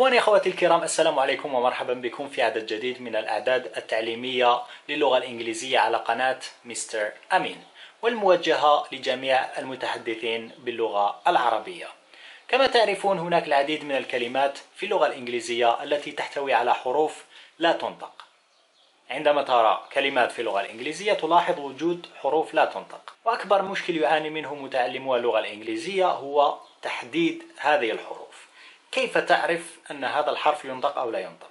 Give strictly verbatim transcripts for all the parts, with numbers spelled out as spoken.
إخواني أخواتي الكرام، السلام عليكم ومرحبا بكم في عدد جديد من الأعداد التعليمية للغة الإنجليزية على قناة مستر أمين، والموجهة لجميع المتحدثين باللغة العربية. كما تعرفون هناك العديد من الكلمات في اللغة الإنجليزية التي تحتوي على حروف لا تنطق. عندما ترى كلمات في اللغة الإنجليزية تلاحظ وجود حروف لا تنطق، وأكبر مشكل يعاني منه متعلمو اللغة الإنجليزية هو تحديد هذه الحروف. كيف تعرف أن هذا الحرف ينطق أو لا ينطق؟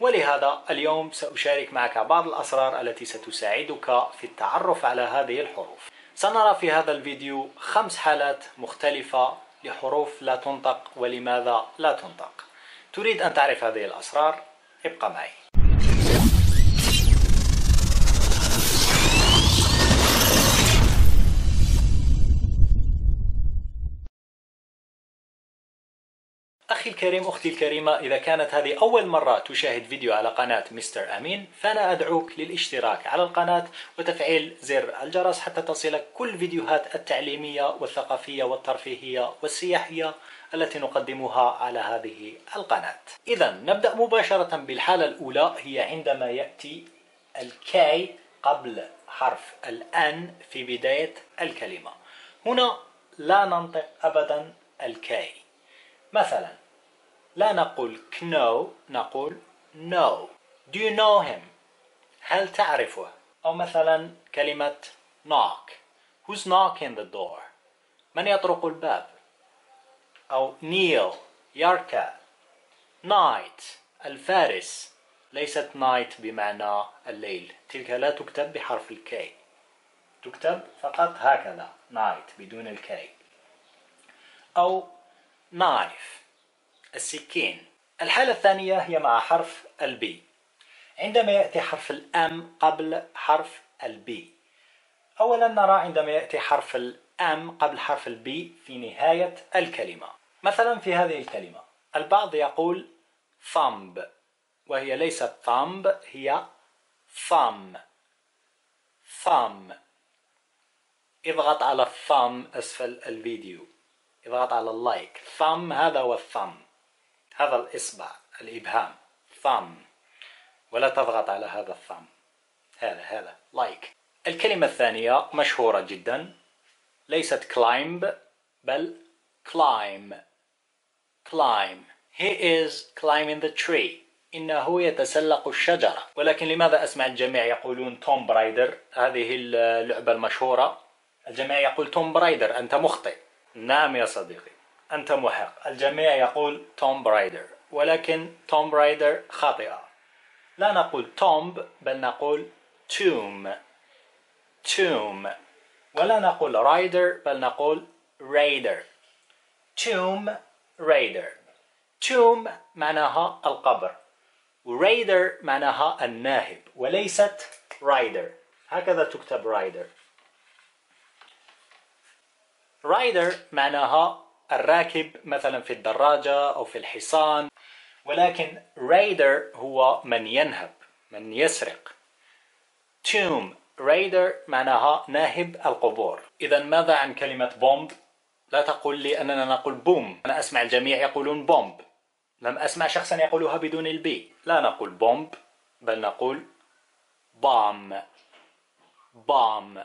ولهذا اليوم سأشارك معك بعض الأسرار التي ستساعدك في التعرف على هذه الحروف. سنرى في هذا الفيديو خمس حالات مختلفة لحروف لا تنطق ولماذا لا تنطق. تريد أن تعرف هذه الأسرار؟ ابقى معي. أخي الكريم، أختي الكريمة، إذا كانت هذه أول مرة تشاهد فيديو على قناة مستر أمين، فأنا أدعوك للاشتراك على القناة وتفعيل زر الجرس حتى تصلك كل فيديوهات التعليمية والثقافية والترفيهية والسياحية التي نقدمها على هذه القناة. إذا نبدأ مباشرة بالحالة الأولى، هي عندما يأتي الكاي قبل حرف الآن في بداية الكلمة. هنا لا ننطق أبدا الكاي. مثلا لا نقول كنو، نقول no. Do you know him؟ هل تعرفه؟ أو مثلا كلمة knock. Who's knocking the door؟ من يطرق الباب؟ أو kneel يركع. night الفارس. ليست night بمعنى الليل، تلك لا تكتب بحرف الكي، تكتب فقط هكذا night بدون الكي. أو knife السكين. الحالة الثانية هي مع حرف البي، عندما يأتي حرف الأم قبل حرف البي. أولا نرى عندما يأتي حرف الأم قبل حرف البي في نهاية الكلمة. مثلا في هذه الكلمة البعض يقول thumb، وهي ليست thumb، هي thumb. thumb اضغط على thumb أسفل الفيديو، اضغط على اللايك. ثم هذا هو الثم، هذا الإصبع الإبهام ثم، ولا تضغط على هذا الثم، هذا هذا لايك. الكلمة الثانية مشهورة جدا، ليست climb بل climb. climb he is climbing the tree، إنه يتسلق الشجرة. ولكن لماذا أسمع الجميع يقولون توم برايدر؟ هذه اللعبة المشهورة الجميع يقول توم برايدر. أنت مخطئ. نعم يا صديقي، أنت محق، الجميع يقول توم برايدر، ولكن توم برايدر خاطئة. لا نقول توم بل نقول توم. توم. ولا نقول رايدر بل نقول رايدر. توم رايدر. توم معناها القبر، ورايدر معناها الناهب، وليست رايدر. هكذا تكتب رايدر. رايدر معناها الراكب، مثلا في الدراجة أو في الحصان، ولكن رايدر هو من ينهب، من يسرق. توم رايدر معناها ناهب القبور. إذا ماذا عن كلمة بومب؟ لا تقول لي أننا نقول بوم، أنا أسمع الجميع يقولون بومب، لم أسمع شخصا يقولها بدون البي. لا نقول بومب بل نقول بام. بام.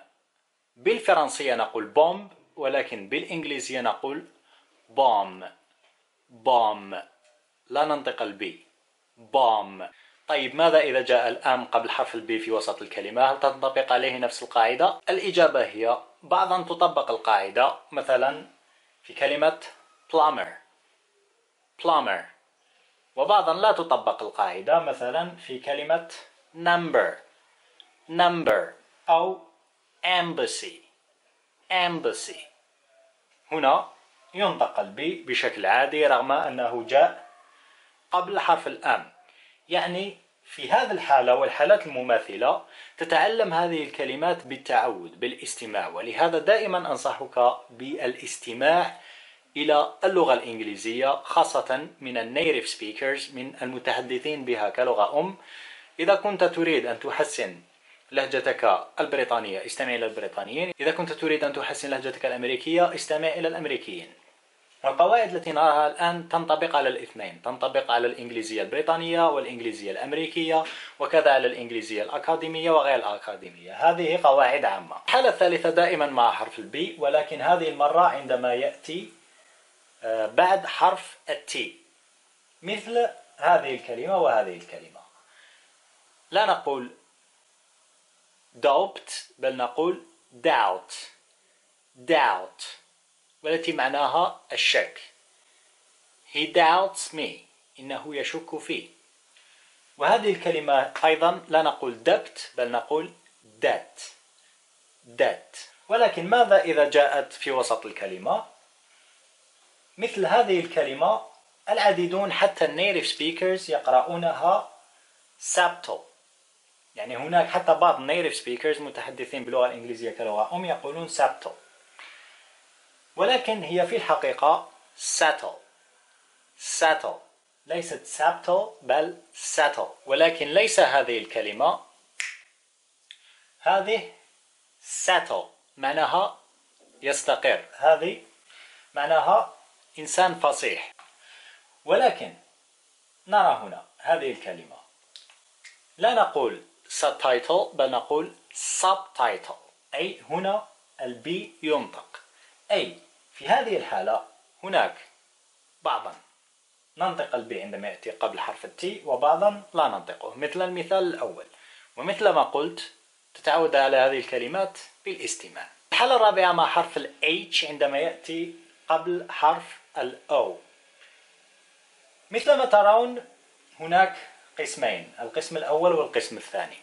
بالفرنسية نقول بومب، ولكن بالإنجليزية نقول بام. بام. لا ننطق البي. بام. طيب ماذا إذا جاء الآن قبل حرف البي في وسط الكلمة؟ هل تنطبق عليه نفس القاعدة؟ الإجابة هي بعضا تطبق القاعدة، مثلا في كلمة plumber. plumber. وبعضا لا تطبق القاعدة، مثلا في كلمة number. number. أو embassy. embassy. هنا ينطق البي بشكل عادي رغم أنه جاء قبل حرف الأم. يعني في هذه الحالة والحالات المماثلة تتعلم هذه الكلمات بالتعود، بالاستماع، ولهذا دائما أنصحك بالاستماع إلى اللغة الإنجليزية، خاصة من النيتف سبيكرز، من المتحدثين بها كلغة أم. إذا كنت تريد أن تحسن لهجتك البريطانية استمع إلى البريطانيين، إذا كنت تريد أن تحسن لهجتك الأمريكية استمع إلى الأمريكيين، والقواعد التي نراها الآن تنطبق على الاثنين، تنطبق على الإنجليزية البريطانية والإنجليزية الأمريكية، وكذا على الإنجليزية الأكاديمية وغير الأكاديمية. هذه قواعد عامة. الحالة الثالثة دائما مع حرف البي، ولكن هذه المرة عندما يأتي بعد حرف التي، مثل هذه الكلمة وهذه الكلمة. لا نقول دوبت بل نقول doubt doubt، والتي معناها الشك. he doubts me، إنه يشك في. وهذه الكلمة أيضا لا نقول دبت بل نقول that that. ولكن ماذا إذا جاءت في وسط الكلمة؟ مثل هذه الكلمة العديدون حتى النيتف سبيكرز يقرؤونها سابتو، يعني هناك حتى بعض النيتف سبيكرز متحدثين باللغة الإنجليزية كلغة أم يقولون سابتو، ولكن هي في الحقيقة settle settle، ليست سابتل بل settle. ولكن ليس هذه الكلمة، هذه settle معناها يستقر، هذه معناها إنسان فصيح. ولكن نرى هنا هذه الكلمة لا نقول subtitle بل نقول subtitle، أي هنا البي ينطق، أي في هذه الحالة هناك بعضا ننطق البي عندما يأتي قبل حرف التي وبعضا لا ننطقه، مثل المثال الأول. ومثل ما قلت تتعود على هذه الكلمات بالاستماع. الحالة الرابعة مع حرف ال H عندما يأتي قبل حرف ال O. مثل ما ترون هناك قسمين، القسم الأول والقسم الثاني.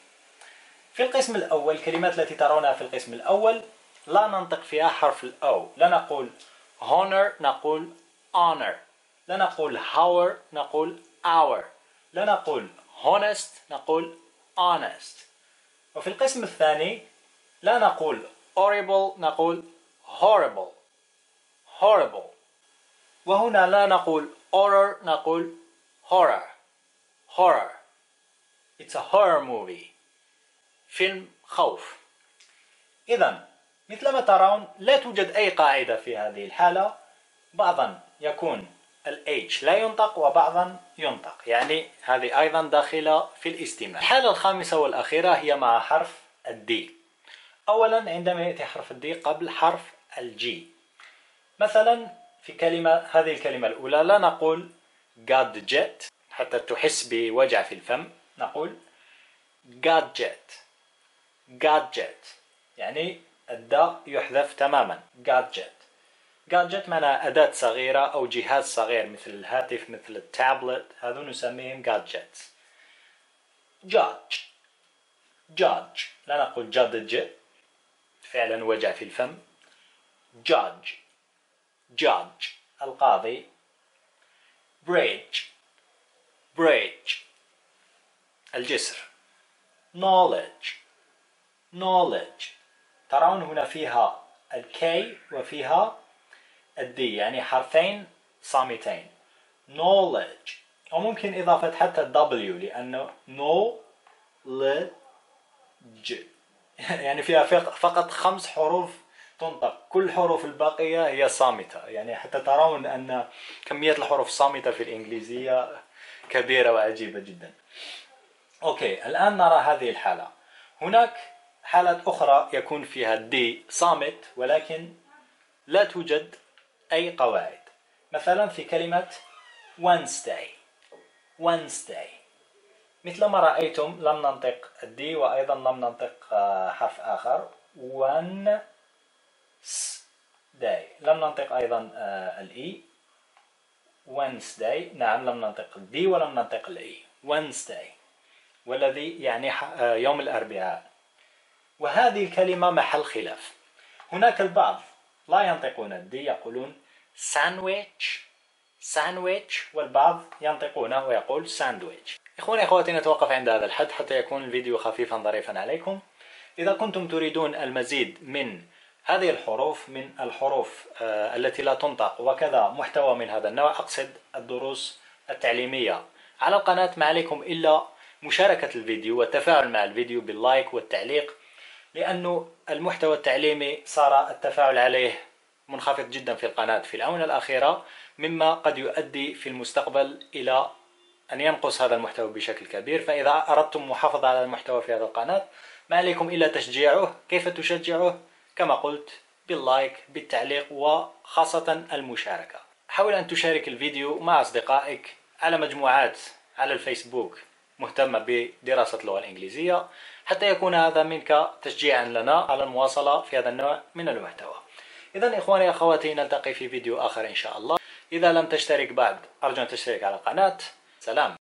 في القسم الأول الكلمات التي ترونها في القسم الأول لا ننطق فيها حرف الأو، لا نقول honor نقول honor، لا نقول hour نقول hour، لا نقول honest نقول honest. وفي القسم الثاني لا نقول horrible نقول horrible horrible، وهنا لا نقول horror نقول horror horror. It's a horror movie، فيلم خوف. إذن مثل ما ترون لا توجد أي قاعدة في هذه الحالة، بعضا يكون ال H لا ينطق وبعضا ينطق، يعني هذه أيضا داخلة في الاستماع. الحالة الخامسة والأخيرة هي مع حرف ال D. أولا عندما يأتي حرف ال D قبل حرف ال G، مثلا في كلمة هذه الكلمة الأولى لا نقول gadget حتى تحس بوجع في الفم، نقول gadget gadget، يعني الداء يحذف تماما. gadget gadget معناها أداة صغيرة أو جهاز صغير، مثل الهاتف مثل التابلت، هذو نسميهم gadgets. judge judge لا نقول judge، فعلا وجع في الفم. judge judge القاضي. bridge bridge الجسر. knowledge knowledge ترون هنا فيها الكي وفيها الدي، يعني حرفين صامتين. knowledge، وممكن إضافة حتى الدبليو لأنه knowledge، يعني فيها فقط خمس حروف تنطق، كل حروف الباقية هي صامتة، يعني حتى ترون أن كمية الحروف الصامتة في الإنجليزية كبيرة وعجيبة جدا. أوكي، الآن نرى هذه الحالة. هناك حالة أخرى يكون فيها دي صامت ولكن لا توجد أي قواعد، مثلا في كلمة Wednesday Wednesday مثل ما رأيتم لم ننطق الدي وأيضا لم ننطق حرف آخر Wednesday، لم ننطق أيضا الإي Wednesday، نعم لم ننطق الدي ولم ننطق الإي Wednesday، والذي يعني يوم الأربعاء. وهذه الكلمة محل خلاف، هناك البعض لا ينطقون الدي يقولون ساندويتش ساندويتش، والبعض ينطقونه ويقول ساندويتش. إخواني إخواتي نتوقف عند هذا الحد حتى يكون الفيديو خفيفا ظريفا عليكم. إذا كنتم تريدون المزيد من هذه الحروف، من الحروف التي لا تنطق وكذا محتوى من هذا النوع، أقصد الدروس التعليمية على القناة، ما عليكم إلا مشاركة الفيديو والتفاعل مع الفيديو باللايك والتعليق، لأنه المحتوى التعليمي صار التفاعل عليه منخفض جدا في القناة في الآونة الأخيرة، مما قد يؤدي في المستقبل إلى أن ينقص هذا المحتوى بشكل كبير. فإذا أردتم محافظة على المحتوى في هذا القناة ما عليكم إلا تشجيعه. كيف تشجعه؟ كما قلت، باللايك، بالتعليق، وخاصة المشاركة. حاول أن تشارك الفيديو مع أصدقائك على مجموعات على الفيسبوك مهتمة بدراسة اللغة الإنجليزية، حتى يكون هذا منك تشجيعا لنا على المواصلة في هذا النوع من المحتوى. إذن إخواني أخواتي، نلتقي في فيديو آخر إن شاء الله. إذا لم تشترك بعد أرجو أن تشترك على القناة. سلام.